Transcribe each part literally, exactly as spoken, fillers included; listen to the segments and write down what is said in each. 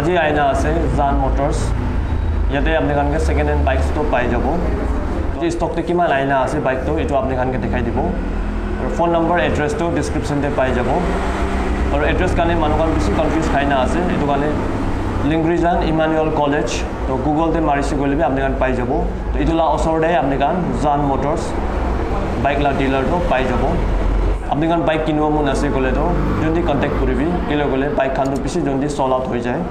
আজই আয়না আছে জান মোটরস ইয়াতে আপনি কানকে সেকেন্ড হ্যান্ড বাইক স্টক পাই যাব যে স্টকতে কিমান আয়না আছে বাইক তো এটো আপনি কানকে দেখাই দিব আর ফোন নাম্বার অ্যাড্রেস তো ডেসক্রিপশন তে পাই যাব আর অ্যাড্রেস কানে মানুকান কিছু কনফিউজ খাইনা আছে এটো কানে লিংগ্রিজান ইমানুয়েল কলেজ তো গুগল তে মারিছে গলিবে আপনি কান পাই যাব তো এটোলা অসরডে আপনি কান জান মোটরস বাইক লা ডিলার তো পাই যাব আপনি কান বাইক কিনবো মন আছে গলে তো যদি কন্টাক্ট করিবি কিলো গলে বাইক খান তো পিছে যদি সল আউট হই যায়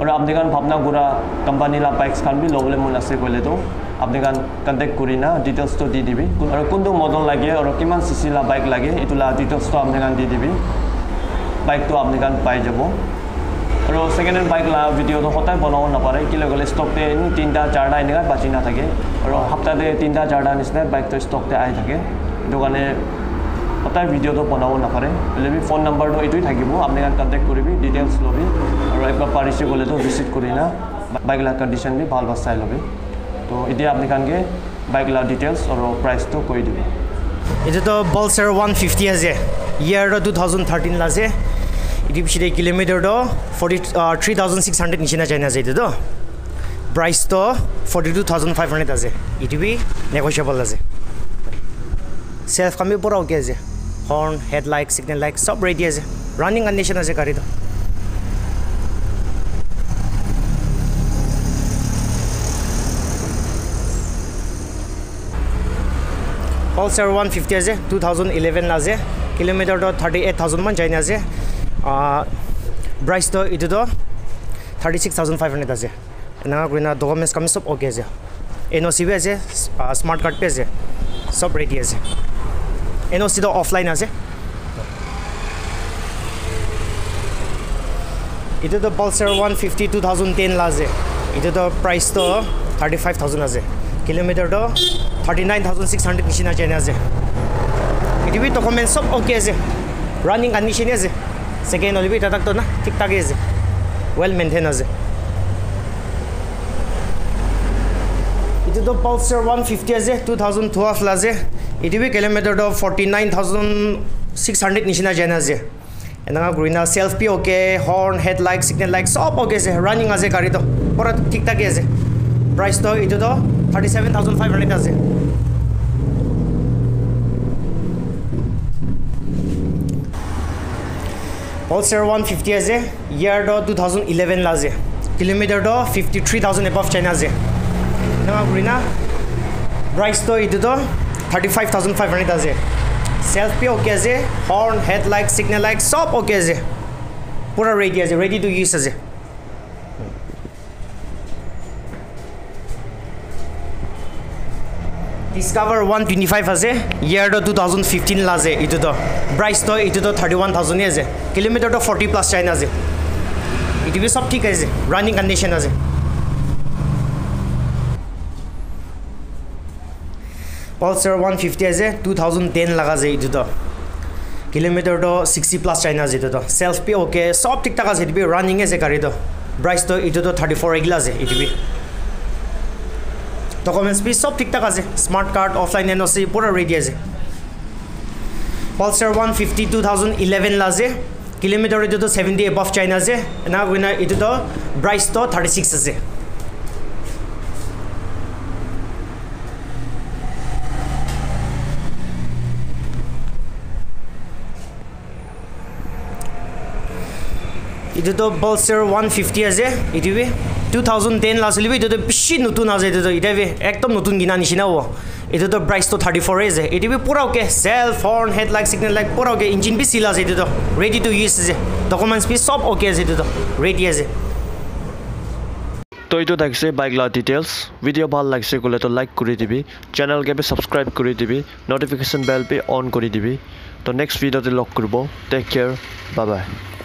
और आपने कान भावना गुरा कंपनी ला बाइक्स खान भी लोबले मन आसे कोले तो आपने कान कांटेक्ट करिना डिटेल्स तो दी दिबी और कुंदो मॉडल लागे और किमान सीसी ला बाइक लागे एतुला डिटेल्स तो आपने कान दी दिबी बाइक तो आपने कान पाई जाबो और सेकेंड हैंड बाइक ला वीडियो तो होता बनाओ ना पारे किले गले स्टॉक ते तीनटा चारटा इनका बाचिना थाके और हफ्ता ते तीनटा चारटा निसना बाइक तो स्टॉक ते आइ थाके दोकाने पता वीडियो तो बनाओ ना पारे लेबी फोन नंबर तो एतुई থাকিবो आपने कान कांटेक्ट करिबी डिटेल्स लोबी और एक बार पारिसे बोले तो विजिट करिना बाइक ला कंडीशन भी ভাল বাছাই লবি तो इदि आपने कान के बाइक ला डिटेल्स और प्राइस तो কই দিবি इदि तो Bolster one fifty আছে ইয়ার তো twenty thirteen লাছে इदि পিছে কিলোমিটার তো forty-three thousand six hundred নিচিনা চাইনা যাইতো তো প্রাইস তো forty-two thousand five hundred আছে इदि বি নেগোশিয়েবল আছে সেলফ কামি পুরা ওকে আছে horn headlight signal light सब ready as running condition as gari to Pulsar one fifty as twenty eleven as kilometer to thirty-eight thousand man jaina as price to it to thirty-six thousand five hundred as na grina documents come सब okay as noc as smart card pe as सब ready as And also the offline as it. It is the Pulsar one fifty twenty ten laze. It is the price to thirty-five thousand as it. Kilometer to thirty-nine thousand six hundred machine chain as it. It will document sub okay as it. Running condition as it. Second only bit attack to na tick tag as it. Well maintained as it. It is the Pulsar one fifty as it twenty twelve laze. It will kilometer to forty-nine thousand six hundred nishina jaina as and now grina self p okay horn headlight signal light सब okay as running as gari to pura thik thak as price to it to thirty-seven thousand five hundred as Pulsar one fifty as year to twenty eleven laze kilometer to fifty-three thousand above chaina as now grina price to it to thirty-five thousand five hundred as it. Self pay okay as it. Horn, headlight, signal light, सब okay as it. पूरा ready as it. Ready to use as it. Discover one twenty-five as it. Year to twenty fifteen as it. It to price to it to thirty-one thousand as it. Kilometer to forty plus China as it. It will सब ठीक as it. Running condition as it. Pulsar one fifty as a twenty ten lagaze it to kilometer to sixty plus China as it to self pay okay सब ठीक ठाक as it be running as a carrido price to it to thirty-four glass it be documents be सब ठीक ठाक as a smart card offline noc पूरा ready as Pulsar one fifty twenty eleven laze kilometer to seventy above China as now we know it to price to thirty-six as It is the Bolster one fifty as it will twenty ten last leave it to the pishi nutun as it is it will actum nutun ginanishinawo. It is the price to thirty-four as it will put okay self horn headlight signal like put okay engine be seal as it is ready to use documents be sub okay as it is ready as it. तो इतो देखसे bike ला details video ভাল লাগছে কলে তো like কৰি দিবি চ্যানেল কেবে সাবস্ক্রাইব কৰি দিবি নোটিফিকেশন বেল পে অন কৰি দিবি তো নেক্সট ভিডিওতে লগ কৰিব টেক কেয়ার বাই বাই